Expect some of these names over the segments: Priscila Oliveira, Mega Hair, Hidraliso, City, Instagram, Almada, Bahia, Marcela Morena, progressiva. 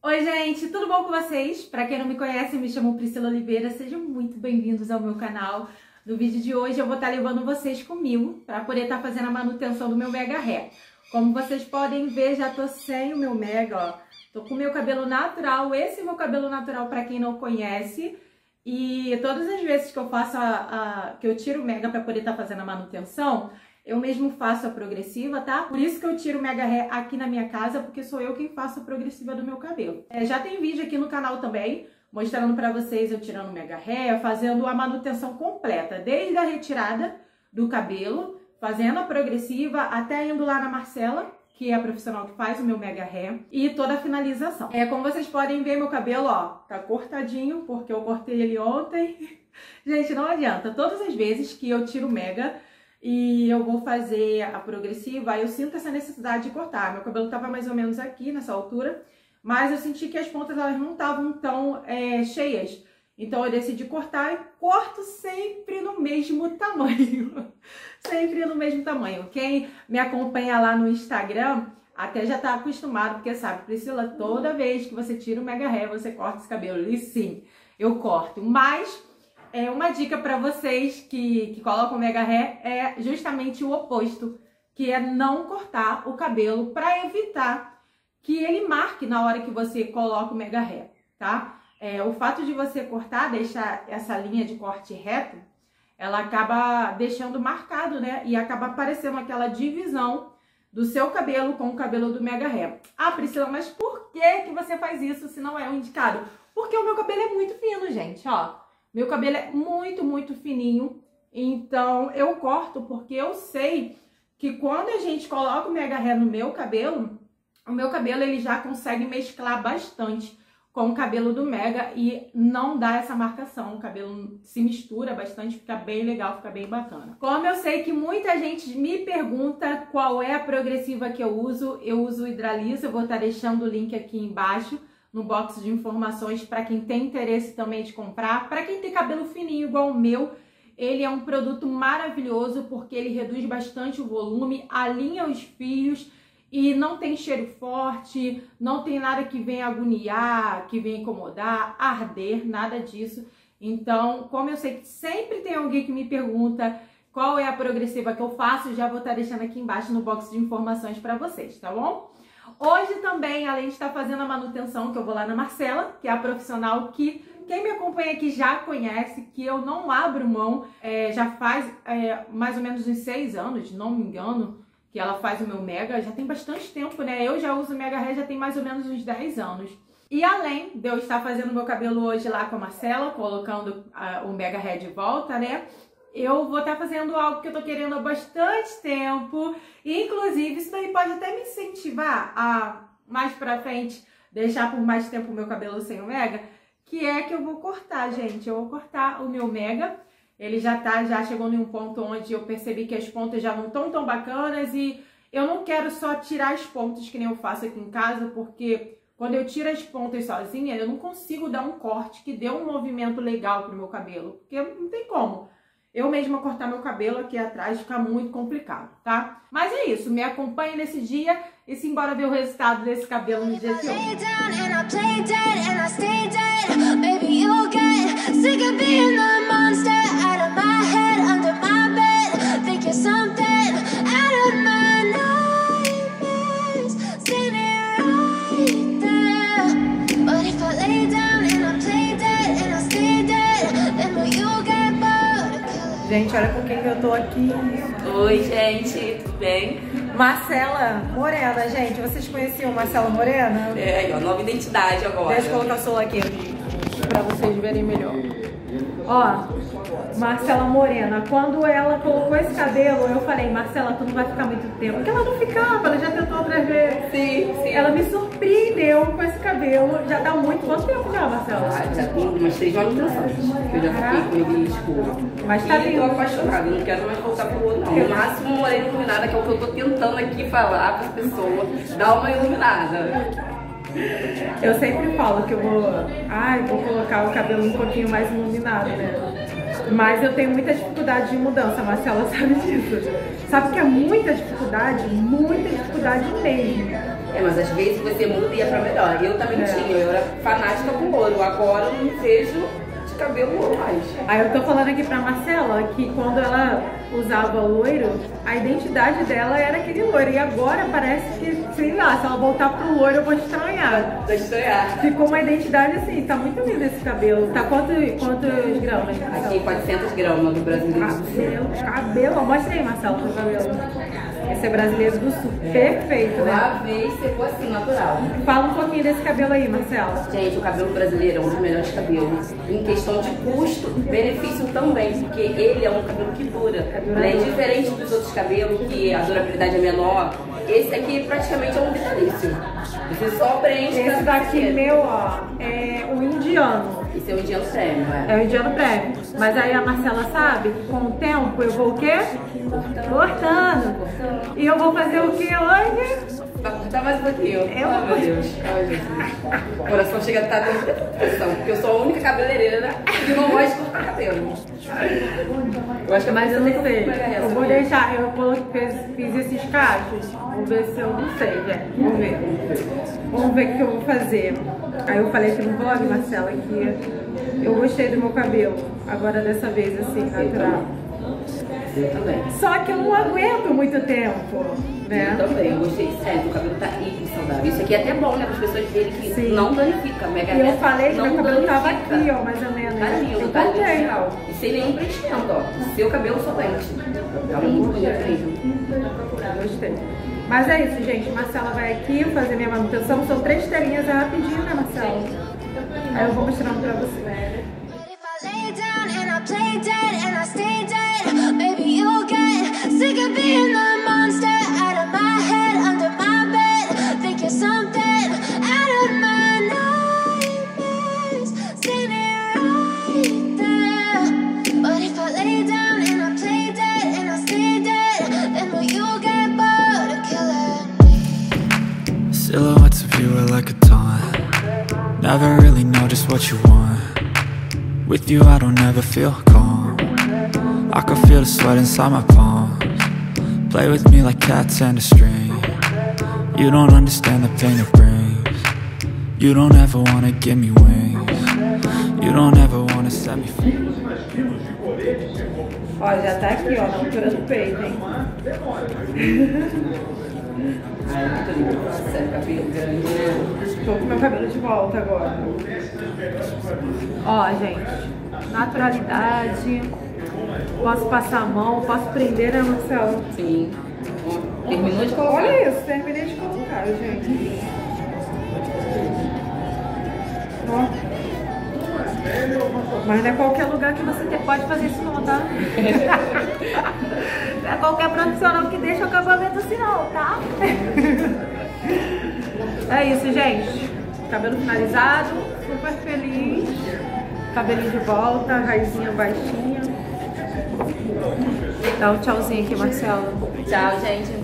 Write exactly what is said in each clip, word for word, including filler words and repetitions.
Oi gente, tudo bom com vocês? Pra quem não me conhece, me chamo Priscila Oliveira, sejam muito bem-vindos ao meu canal. No vídeo de hoje eu vou estar levando vocês comigo pra poder estar fazendo a manutenção do meu Mega Hair. Como vocês podem ver, já tô sem o meu Mega, ó. Tô com o meu cabelo natural, esse é meu cabelo natural pra quem não conhece. E todas as vezes que eu faço a, a que eu tiro o Mega pra poder estar fazendo a manutenção, eu mesmo faço a progressiva, tá? Por isso que eu tiro o Mega Hair aqui na minha casa, porque sou eu quem faço a progressiva do meu cabelo. É, já tem vídeo aqui no canal também, mostrando pra vocês eu tirando o Mega Hair, fazendo a manutenção completa, desde a retirada do cabelo, fazendo a progressiva, até indo lá na Marcela, que é a profissional que faz o meu Mega Hair, e toda a finalização. É, como vocês podem ver, meu cabelo, ó, tá cortadinho, porque eu cortei ele ontem. Gente, não adianta, todas as vezes que eu tiro o Mega e eu vou fazer a progressiva, eu sinto essa necessidade de cortar. Meu cabelo tava mais ou menos aqui, nessa altura, mas eu senti que as pontas elas não estavam tão é, cheias. Então eu decidi cortar e corto sempre no mesmo tamanho. Sempre no mesmo tamanho. Quem me acompanha lá no Instagram até já tá acostumado, porque sabe, Priscila, toda vez que você tira o Mega Hair, você corta esse cabelo. E sim, eu corto, mas... É, uma dica para vocês que, que colocam Mega Hair é justamente o oposto, que é não cortar o cabelo para evitar que ele marque na hora que você coloca o Mega Hair, tá? É, o fato de você cortar, deixar essa linha de corte reto, ela acaba deixando marcado, né? E acaba aparecendo aquela divisão do seu cabelo com o cabelo do Mega Hair. Ah, Priscila, mas por que, que você faz isso se não é o indicado? Porque o meu cabelo é muito fino, gente, ó. Meu cabelo é muito, muito fininho, então eu corto porque eu sei que quando a gente coloca o Mega Hair no meu cabelo, o meu cabelo ele já consegue mesclar bastante com o cabelo do Mega e não dá essa marcação, o cabelo se mistura bastante, fica bem legal, fica bem bacana. Como eu sei que muita gente me pergunta qual é a progressiva que eu uso, eu uso o Hidraliso, eu vou estar deixando o link aqui embaixo no box de informações para quem tem interesse também de comprar. Para quem tem cabelo fininho igual o meu, ele é um produto maravilhoso porque ele reduz bastante o volume, alinha os fios e não tem cheiro forte, não tem nada que venha agoniar, que venha incomodar, arder, nada disso. Então, como eu sei que sempre tem alguém que me pergunta qual é a progressiva que eu faço, já vou estar deixando aqui embaixo no box de informações para vocês, tá bom? Hoje também, além de estar fazendo a manutenção, que eu vou lá na Marcela, que é a profissional que quem me acompanha aqui já conhece, que eu não abro mão, é, já faz é, mais ou menos uns seis anos, não me engano, que ela faz o meu Mega, já tem bastante tempo, né? Eu já uso o Mega Hair já tem mais ou menos uns dez anos. E além de eu estar fazendo meu cabelo hoje lá com a Marcela, colocando a, o Mega Hair de volta, né? Eu vou estar fazendo algo que eu tô querendo há bastante tempo. Inclusive, isso daí pode até me incentivar a, mais pra frente, deixar por mais tempo o meu cabelo sem o Mega. Que é que eu vou cortar, gente. Eu vou cortar o meu Mega. Ele já tá, já chegou em um ponto onde eu percebi que as pontas já não estão tão bacanas. E eu não quero só tirar as pontas, que nem eu faço aqui em casa. Porque quando eu tiro as pontas sozinha, eu não consigo dar um corte que dê um movimento legal pro meu cabelo. Porque não tem como. Eu mesma cortar meu cabelo aqui atrás fica muito complicado, tá? Mas é isso, me acompanhe nesse dia e simbora ver o resultado desse cabelo no dia de hoje. Gente, olha com quem que eu tô aqui. Oi, gente, tudo bem? Marcela Morena, gente. Vocês conheciam Marcela Morena? É, ó, nova identidade agora. Deixa eu colocar o celular aqui pra vocês verem melhor. Ó, Marcela Morena. Quando ela colocou esse cabelo, eu falei, Marcela, tu não vai ficar muito tempo. Porque ela não ficava, ela já tentou outras vezes. Sim, sim. Ela me surpreendeu com esse cabelo. Já dá muito. Quanto tempo já, Marcela? Ah, já tem umas três manutenções. Eu já fiquei com ele escuro. Mas tá lindo. Eu tô apaixonada, não quero mais voltar pro outro, não. O máximo moreno iluminada, que é o que eu tô tentando aqui falar pras pessoas. Dá uma iluminada. Eu sempre falo que eu vou, ai, vou colocar o cabelo um pouquinho mais iluminado, né? Mas eu tenho muita dificuldade de mudança, a Marcela sabe disso. Sabe que é muita dificuldade, muita dificuldade mesmo. É, mas às vezes você muda e é pra melhor. Eu também é. tinha, eu era fanática com ouro. Agora eu não vejo de cabelo ouro mais. Aí eu tô falando aqui pra Marcela que quando ela usava loiro, a identidade dela era aquele loiro. E agora parece que, sei lá, se ela voltar pro loiro eu vou estranhar. Vou estranhar. Ficou uma identidade assim, tá muito lindo esse cabelo. Tá quanto, quantos gramas? Aqui, quatrocentos gramas do Brasil. Cabelo, cabelo. Mostra aí, Marcela, seu cabelo. Esse é brasileiro do sul, é. perfeito, né? Uma vez secou assim, natural. Fala um pouquinho desse cabelo aí, Marcela. Gente, o cabelo brasileiro é um dos melhores cabelos. Em questão de custo, benefício também, porque ele é um cabelo que dura. Né? Diferente dos outros cabelos, que a durabilidade é menor, esse aqui praticamente é um vitalício. Você só preenche... Esse daqui ser. meu, ó, é o indiano. Esse é o indiano prêmio, é? É o indiano prêmio. Mas aí a Marcela sabe que com o tempo eu vou o quê? Cortando. Cortando. Cortando. E eu vou fazer o que hoje? Vai cortar mais um pouquinho. Eu oh, vou... meu Deus. Ai, Jesus. O coração chega a estar dando pressão, porque eu sou a única cabeleireira que não gosta de cortar cabelo. Eu acho que mais eu não sei. Eu vou deixar, eu vou, fiz, fiz esses cachos. Vou ver se eu não sei, né? Vamos ver. Vamos ver o que eu vou fazer. Aí eu falei aqui no vlog, Marcela, que eu gostei do meu cabelo. Agora dessa vez, assim, natural. Eu também. Só que eu não aguento muito tempo, né? Eu também, eu gostei sempre. O cabelo tá hiper saudável. Isso aqui é até bom, né? Para as pessoas verem que Sim. não danifica. Mega Hair. Eu falei que meu cabelo danifica. tava aqui, ó, mais ou menos. Tá lindo, tá lindo. E sem nenhum preenchimento, ó. Seu cabelo solente. Tá muito bonito mesmo. Gostei. Mas é isso, gente. Marcela vai aqui fazer minha manutenção. São três telinhas, é rapidinho, né, Marcela? Aí eu vou mostrando pra você. Silhouettes of you are like a taunt. Never really know just what you want. With you I don't ever feel calm. I can feel the sweat inside my palms. Play with me like cats and a string. You don't understand the pain it brings. You don't ever wanna give me wings. You don't ever wanna set me free. Ó, já tá aqui, ó, na altura do peito, hein? Ai, muito lindo. Sério, cabelo grande. Tô com meu cabelo de volta agora. Ó, gente. Naturalidade. Posso passar a mão, posso prender, né, Marcelo? Sim. Terminou de colocar. Olha isso, terminei de colocar, gente. Ó. Mas não é qualquer lugar que você pode fazer isso não, tá? Não é qualquer profissional que deixa o acabamento assim não, tá? É isso, gente. Cabelo finalizado, super feliz. Cabelinho de volta, raizinha baixinha. Dá um tchauzinho aqui, Marcelo. Tchau, gente.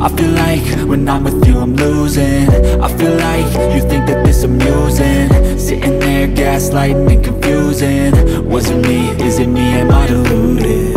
I feel like when I'm with you I'm losing. I feel like you think that this amusing. Sitting there gaslighting and confusing. Was it me? Is it me? Am I deluded?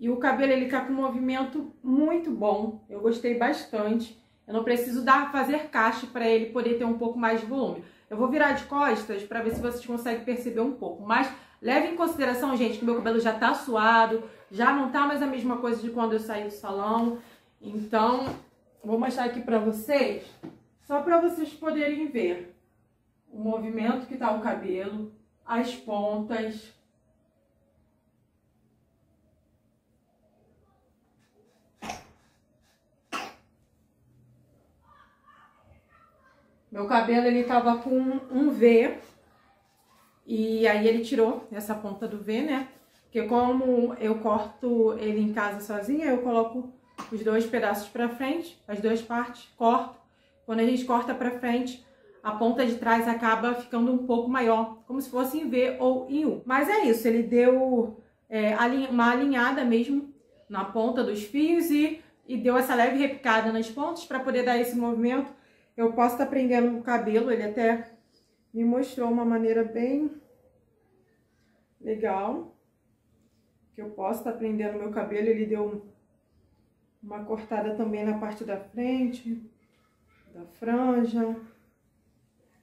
e o cabelo ele tá com um movimento muito bom, eu gostei bastante. Eu não preciso dar fazer caixa para ele poder ter um pouco mais de volume. Eu vou virar de costas para ver se vocês conseguem perceber um pouco, mas leve em consideração, gente, que meu cabelo já tá suado, já não tá mais a mesma coisa de quando eu saí do salão. Então, vou mostrar aqui pra vocês, só pra vocês poderem ver o movimento que tá o cabelo, as pontas. Meu cabelo, ele tava com um V. E aí ele tirou essa ponta do V, né? Porque como eu corto ele em casa sozinha, eu coloco os dois pedaços pra frente, as duas partes, corto. Quando a gente corta pra frente, a ponta de trás acaba ficando um pouco maior, como se fosse em V ou em U. Mas é isso, ele deu é, uma alinhada mesmo na ponta dos fios e, e deu essa leve repicada nas pontas pra poder dar esse movimento. Eu posso estar prendendo o cabelo, ele até... me mostrou uma maneira bem legal, que eu posso estar prendendo meu cabelo. Ele deu uma cortada também na parte da frente, da franja.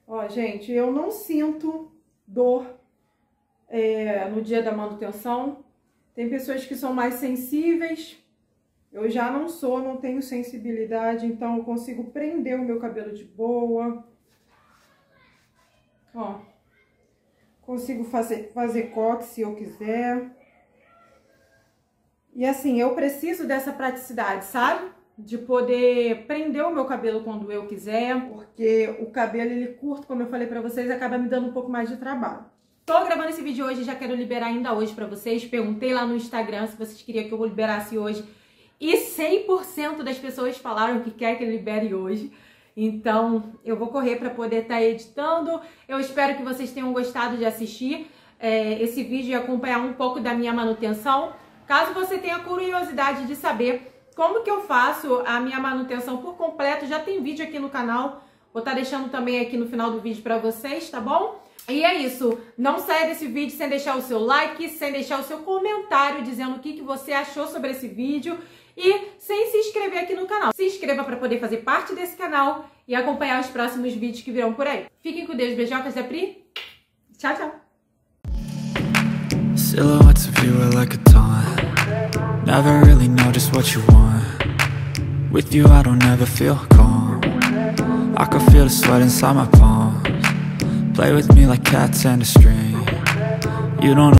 Ó, gente, eu não sinto dor é, no dia da manutenção. Tem pessoas que são mais sensíveis. Eu já não sou, não tenho sensibilidade, então eu consigo prender o meu cabelo de boa. Ó, consigo fazer, fazer coque se eu quiser. E assim, eu preciso dessa praticidade, sabe? De poder prender o meu cabelo quando eu quiser, porque o cabelo, ele curto, como eu falei pra vocês, acaba me dando um pouco mais de trabalho. Tô gravando esse vídeo hoje, já quero liberar ainda hoje pra vocês. Perguntei lá no Instagram se vocês queriam que eu liberasse hoje. E cem por cento das pessoas falaram que quer que eu libere hoje. Então, eu vou correr para poder estar editando. Eu espero que vocês tenham gostado de assistir é, esse vídeo e acompanhar um pouco da minha manutenção. Caso você tenha curiosidade de saber como que eu faço a minha manutenção por completo, já tem vídeo aqui no canal. Vou estar deixando também aqui no final do vídeo pra vocês, tá bom? E é isso. Não saia desse vídeo sem deixar o seu like, sem deixar o seu comentário dizendo o que, que você achou sobre esse vídeo e sem se inscrever aqui no canal. Se inscreva para poder fazer parte desse canal e acompanhar os próximos vídeos que virão por aí. Fiquem com Deus. Beijocas da Pri. Tchau, tchau. I can feel the sweat inside my palms. Play with me like cats and a string. You don't